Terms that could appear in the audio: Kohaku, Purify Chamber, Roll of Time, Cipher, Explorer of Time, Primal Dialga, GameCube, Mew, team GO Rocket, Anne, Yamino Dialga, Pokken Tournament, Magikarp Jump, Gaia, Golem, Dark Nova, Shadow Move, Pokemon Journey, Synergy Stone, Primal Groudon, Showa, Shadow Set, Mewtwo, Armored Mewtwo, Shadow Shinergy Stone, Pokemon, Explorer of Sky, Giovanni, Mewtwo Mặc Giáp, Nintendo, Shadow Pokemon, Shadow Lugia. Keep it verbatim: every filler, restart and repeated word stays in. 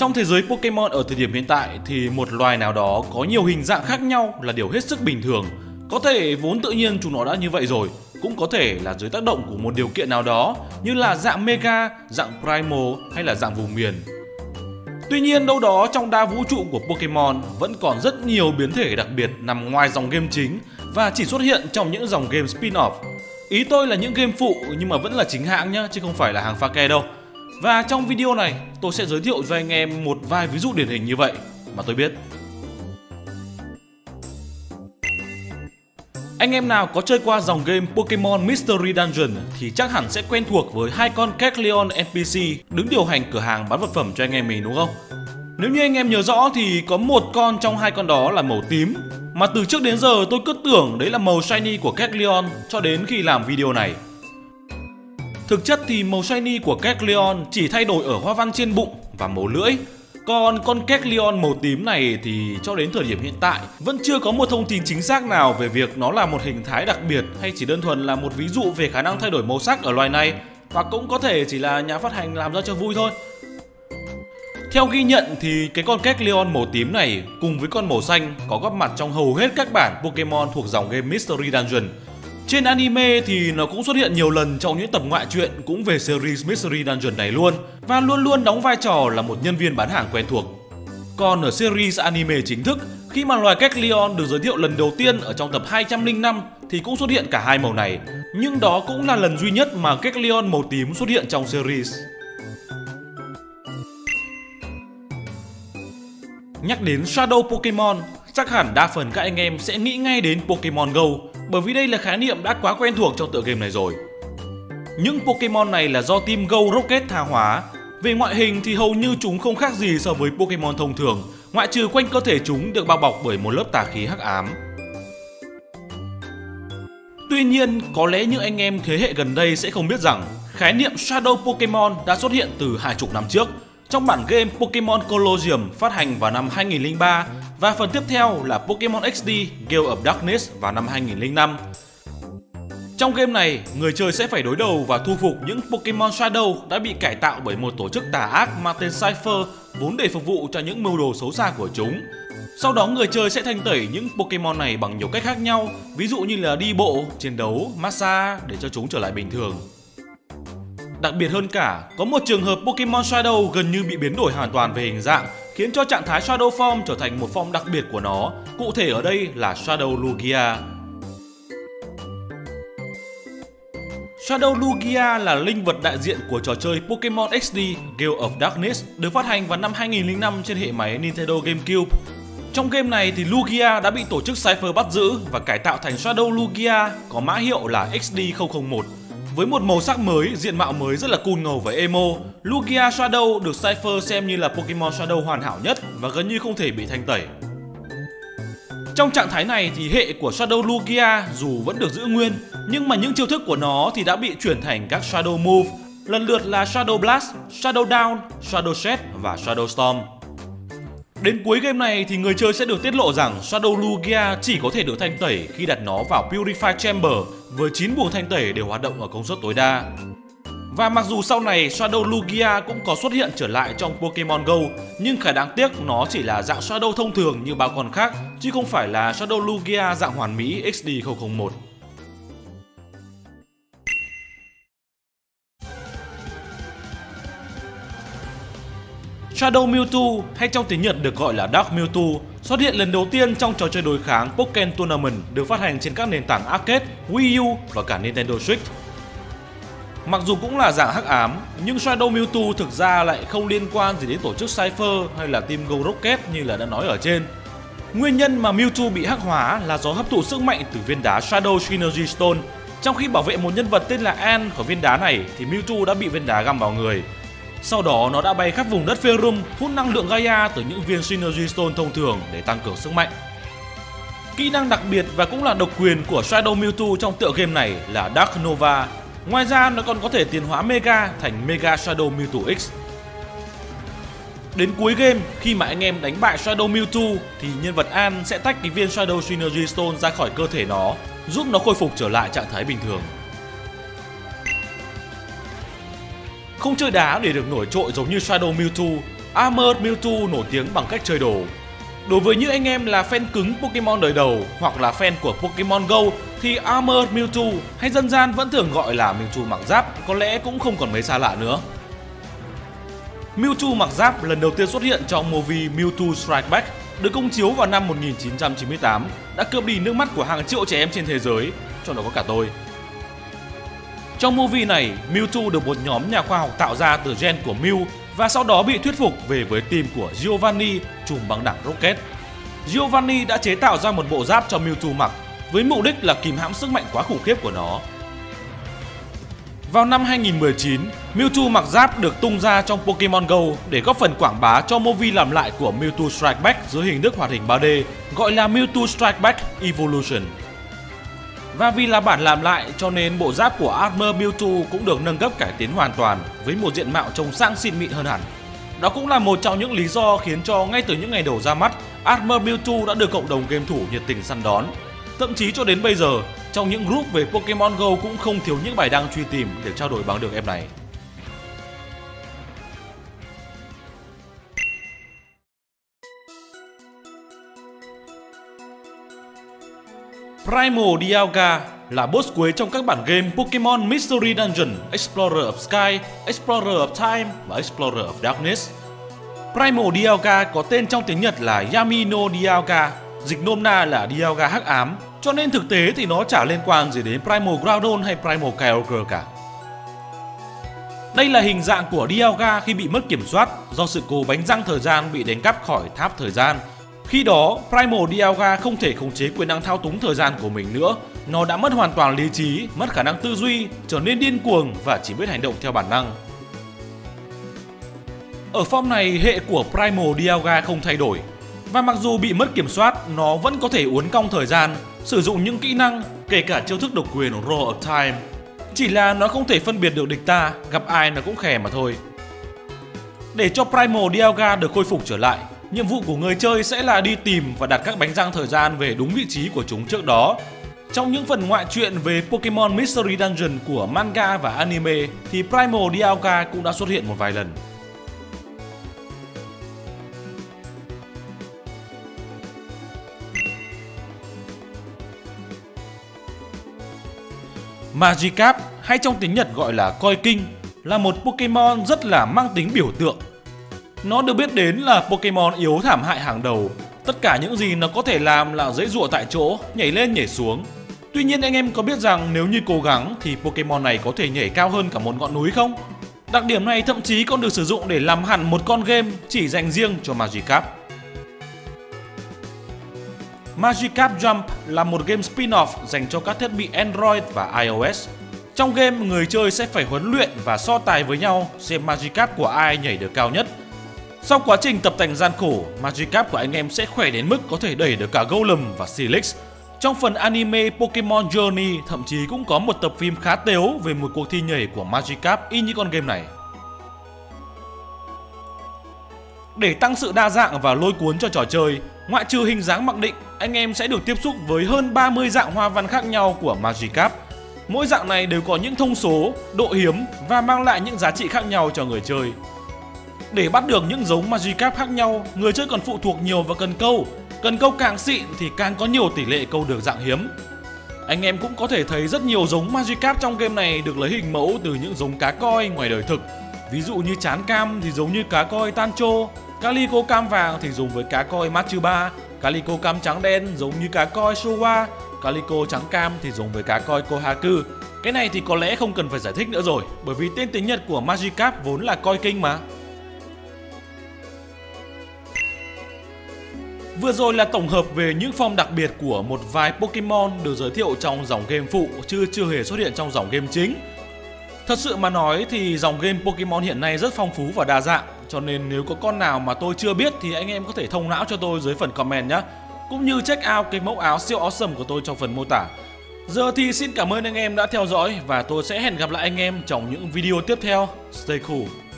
Trong thế giới Pokemon ở thời điểm hiện tại thì một loài nào đó có nhiều hình dạng khác nhau là điều hết sức bình thường. Có thể vốn tự nhiên chúng nó đã như vậy rồi, cũng có thể là dưới tác động của một điều kiện nào đó như là dạng Mega, dạng Primal hay là dạng vùng miền. Tuy nhiên đâu đó trong đa vũ trụ của Pokemon vẫn còn rất nhiều biến thể đặc biệt nằm ngoài dòng game chính và chỉ xuất hiện trong những dòng game spin-off. Ý tôi là những game phụ nhưng mà vẫn là chính hãng nhá, chứ không phải là hàng pha ke đâu. Và trong video này tôi sẽ giới thiệu cho anh em một vài ví dụ điển hình như vậy mà tôi biết. Anh em nào có chơi qua dòng game Pokemon Mystery Dungeon thì chắc hẳn sẽ quen thuộc với hai con Kecleon en pê xê đứng điều hành cửa hàng bán vật phẩm cho anh em mình đúng không? Nếu như anh em nhớ rõ thì có một con trong hai con đó là màu tím, mà từ trước đến giờ tôi cứ tưởng đấy là màu shiny của Kecleon cho đến khi làm video này. Thực chất thì màu shiny của Kecleon chỉ thay đổi ở hoa văn trên bụng và màu lưỡi. Còn con Kecleon màu tím này thì cho đến thời điểm hiện tại vẫn chưa có một thông tin chính xác nào về việc nó là một hình thái đặc biệt hay chỉ đơn thuần là một ví dụ về khả năng thay đổi màu sắc ở loài này, hoặc cũng có thể chỉ là nhà phát hành làm ra cho vui thôi. Theo ghi nhận thì cái con Kecleon màu tím này cùng với con màu xanh có góp mặt trong hầu hết các bản Pokemon thuộc dòng game Mystery Dungeon. Trên anime thì nó cũng xuất hiện nhiều lần trong những tập ngoại truyện cũng về series Mystery Dungeon này luôn, và luôn luôn đóng vai trò là một nhân viên bán hàng quen thuộc. Còn ở series anime chính thức, khi mà loài Kecleon được giới thiệu lần đầu tiên ở trong tập hai trăm lẻ năm thì cũng xuất hiện cả hai màu này, nhưng đó cũng là lần duy nhất mà Kecleon màu tím xuất hiện trong series. Nhắc đến Shadow Pokemon, chắc hẳn đa phần các anh em sẽ nghĩ ngay đến Pokemon GO, bởi vì đây là khái niệm đã quá quen thuộc trong tựa game này rồi. Những Pokemon này là do team GO Rocket tha hóa. Về ngoại hình thì hầu như chúng không khác gì so với Pokemon thông thường, ngoại trừ quanh cơ thể chúng được bao bọc bởi một lớp tà khí hắc ám. Tuy nhiên, có lẽ những anh em thế hệ gần đây sẽ không biết rằng khái niệm Shadow Pokemon đã xuất hiện từ hai chục năm trước trong bản game Pokemon Colosseum phát hành vào năm hai nghìn lẻ ba, và phần tiếp theo là Pokemon ích đê Gale of Darkness vào năm hai nghìn lẻ năm. Trong game này, người chơi sẽ phải đối đầu và thu phục những Pokemon Shadow đã bị cải tạo bởi một tổ chức tà ác mang tên Cipher vốn để phục vụ cho những mưu đồ xấu xa của chúng. Sau đó người chơi sẽ thanh tẩy những Pokemon này bằng nhiều cách khác nhau, ví dụ như là đi bộ, chiến đấu, massage để cho chúng trở lại bình thường. Đặc biệt hơn cả, có một trường hợp Pokemon Shadow gần như bị biến đổi hoàn toàn về hình dạng, khiến cho trạng thái Shadow Form trở thành một form đặc biệt của nó, cụ thể ở đây là Shadow Lugia. Shadow Lugia là linh vật đại diện của trò chơi Pokemon ích đê Gale of Darkness được phát hành vào năm hai nghìn lẻ năm trên hệ máy Nintendo GameCube. Trong game này thì Lugia đã bị tổ chức Cipher bắt giữ và cải tạo thành Shadow Lugia có mã hiệu là X D không không một. Với một màu sắc mới, diện mạo mới rất là cool ngầu và emo, Lugia Shadow được Cipher xem như là Pokemon Shadow hoàn hảo nhất và gần như không thể bị thanh tẩy. Trong trạng thái này thì hệ của Shadow Lugia dù vẫn được giữ nguyên, nhưng mà những chiêu thức của nó thì đã bị chuyển thành các Shadow Move, lần lượt là Shadow Blast, Shadow Down, Shadow Set và Shadow Storm. Đến cuối game này thì người chơi sẽ được tiết lộ rằng Shadow Lugia chỉ có thể được thanh tẩy khi đặt nó vào Purify Chamber với chín buồng thanh tẩy đều hoạt động ở công suất tối đa. Và mặc dù sau này Shadow Lugia cũng có xuất hiện trở lại trong Pokemon GO, nhưng khá đáng tiếc nó chỉ là dạng Shadow thông thường như bao con khác, chứ không phải là Shadow Lugia dạng hoàn mỹ X D không không một. Shadow Mewtwo, hay trong tiếng Nhật được gọi là Dark Mewtwo, xuất hiện lần đầu tiên trong trò chơi đối kháng Pokken Tournament được phát hành trên các nền tảng arcade, Wii U và cả Nintendo Switch. Mặc dù cũng là dạng hắc ám, nhưng Shadow Mewtwo thực ra lại không liên quan gì đến tổ chức Cipher hay là team GO Rocket như là đã nói ở trên. Nguyên nhân mà Mewtwo bị hắc hóa là do hấp thụ sức mạnh từ viên đá Shadow Shinergy Stone. Trong khi bảo vệ một nhân vật tên là Anne khỏi viên đá này thì Mewtwo đã bị viên đá găm vào người. Sau đó nó đã bay khắp vùng đất Pherum hút năng lượng Gaia từ những viên Synergy Stone thông thường để tăng cường sức mạnh. Kỹ năng đặc biệt và cũng là độc quyền của Shadow Mewtwo trong tựa game này là Dark Nova. Ngoài ra nó còn có thể tiến hóa Mega thành Mega Shadow Mewtwo X. Đến cuối game, khi mà anh em đánh bại Shadow Mewtwo thì nhân vật Anne sẽ tách cái viên Shadow Synergy Stone ra khỏi cơ thể nó, giúp nó khôi phục trở lại trạng thái bình thường. Không chơi đá để được nổi trội giống như Shadow Mewtwo, Armored Mewtwo nổi tiếng bằng cách chơi đồ. Đối với những anh em là fan cứng Pokemon đời đầu hoặc là fan của Pokemon Go thì Armored Mewtwo hay dân gian vẫn thường gọi là Mewtwo Mặc Giáp có lẽ cũng không còn mấy xa lạ nữa. Mewtwo Mặc Giáp lần đầu tiên xuất hiện trong movie Mewtwo Strike Back được công chiếu vào năm một nghìn chín trăm chín mươi tám, đã cướp đi nước mắt của hàng triệu trẻ em trên thế giới, trong đó có cả tôi. Trong movie này, Mewtwo được một nhóm nhà khoa học tạo ra từ gen của Mew và sau đó bị thuyết phục về với team của Giovanni, trùm băng đảng Rocket. Giovanni đã chế tạo ra một bộ giáp cho Mewtwo mặc với mục đích là kìm hãm sức mạnh quá khủng khiếp của nó. Vào năm hai nghìn không trăm mười chín, Mewtwo Mặc Giáp được tung ra trong Pokemon Go để góp phần quảng bá cho movie làm lại của Mewtwo Strike Back dưới hình thức hoạt hình ba D gọi là Mewtwo Strike Back Evolution. Và vì là bản làm lại cho nên bộ giáp của Armored Mewtwo cũng được nâng cấp cải tiến hoàn toàn với một diện mạo trông sang xịn mịn hơn hẳn. Đó cũng là một trong những lý do khiến cho ngay từ những ngày đầu ra mắt, Armored Mewtwo đã được cộng đồng game thủ nhiệt tình săn đón. Thậm chí cho đến bây giờ, trong những group về Pokemon Go cũng không thiếu những bài đăng truy tìm để trao đổi bằng được em này. Primal Dialga là boss cuối trong các bản game Pokemon Mystery Dungeon, Explorer of Sky, Explorer of Time và Explorer of Darkness. Primal Dialga có tên trong tiếng Nhật là Yamino Dialga, dịch nôm na là Dialga hắc ám, cho nên thực tế thì nó chả liên quan gì đến Primal Groudon hay Primal Kyogre cả. Đây là hình dạng của Dialga khi bị mất kiểm soát do sự cố bánh răng thời gian bị đánh cắp khỏi tháp thời gian. Khi đó, Primal Dialga không thể khống chế quyền năng thao túng thời gian của mình nữa. Nó đã mất hoàn toàn lý trí, mất khả năng tư duy, trở nên điên cuồng và chỉ biết hành động theo bản năng. Ở form này, hệ của Primal Dialga không thay đổi. Và mặc dù bị mất kiểm soát, nó vẫn có thể uốn cong thời gian, sử dụng những kỹ năng, kể cả chiêu thức độc quyền Roll of Time. Chỉ là nó không thể phân biệt được địch ta, gặp ai nó cũng khè mà thôi. Để cho Primal Dialga được khôi phục trở lại, nhiệm vụ của người chơi sẽ là đi tìm và đặt các bánh răng thời gian về đúng vị trí của chúng trước đó. Trong những phần ngoại truyện về Pokemon Mystery Dungeon của manga và anime thì Primal Dialga cũng đã xuất hiện một vài lần. Magikarp, hay trong tiếng Nhật gọi là Koi King, là một Pokemon rất là mang tính biểu tượng. Nó được biết đến là Pokemon yếu thảm hại hàng đầu. Tất cả những gì nó có thể làm là giãy giụa tại chỗ, nhảy lên nhảy xuống. Tuy nhiên anh em có biết rằng nếu như cố gắng thì Pokemon này có thể nhảy cao hơn cả một ngọn núi không? Đặc điểm này thậm chí còn được sử dụng để làm hẳn một con game chỉ dành riêng cho Magikarp. Magikarp Jump là một game spin-off dành cho các thiết bị Android và iOS. Trong game, người chơi sẽ phải huấn luyện và so tài với nhau xem Magikarp của ai nhảy được cao nhất. Sau quá trình tập tành gian khổ, Magikarp của anh em sẽ khỏe đến mức có thể đẩy được cả Golem và Silex. Trong phần anime Pokemon Journey thậm chí cũng có một tập phim khá tếu về một cuộc thi nhảy của Magikarp y như con game này. Để tăng sự đa dạng và lôi cuốn cho trò chơi, ngoại trừ hình dáng mặc định, anh em sẽ được tiếp xúc với hơn ba mươi dạng hoa văn khác nhau của Magikarp. Mỗi dạng này đều có những thông số, độ hiếm và mang lại những giá trị khác nhau cho người chơi. Để bắt được những giống Magikarp khác nhau, người chơi còn phụ thuộc nhiều vào cần câu. Cần câu càng xịn thì càng có nhiều tỷ lệ câu được dạng hiếm. Anh em cũng có thể thấy rất nhiều giống Magikarp trong game này được lấy hình mẫu từ những giống cá koi ngoài đời thực. Ví dụ như chán cam thì giống như cá koi Tancho, Calico cam vàng thì dùng với cá koi Machiba, Calico cam trắng đen giống như cá koi Showa, Calico trắng cam thì dùng với cá koi Kohaku. Cái này thì có lẽ không cần phải giải thích nữa rồi, bởi vì tên tiếng Nhật của Magikarp vốn là Koi King mà. Vừa rồi là tổng hợp về những form đặc biệt của một vài Pokemon được giới thiệu trong dòng game phụ chứ chưa hề xuất hiện trong dòng game chính. Thật sự mà nói thì dòng game Pokemon hiện nay rất phong phú và đa dạng, cho nên nếu có con nào mà tôi chưa biết thì anh em có thể thông não cho tôi dưới phần comment nhé. Cũng như check out cái mẫu áo siêu awesome của tôi trong phần mô tả. Giờ thì xin cảm ơn anh em đã theo dõi và tôi sẽ hẹn gặp lại anh em trong những video tiếp theo. Stay cool!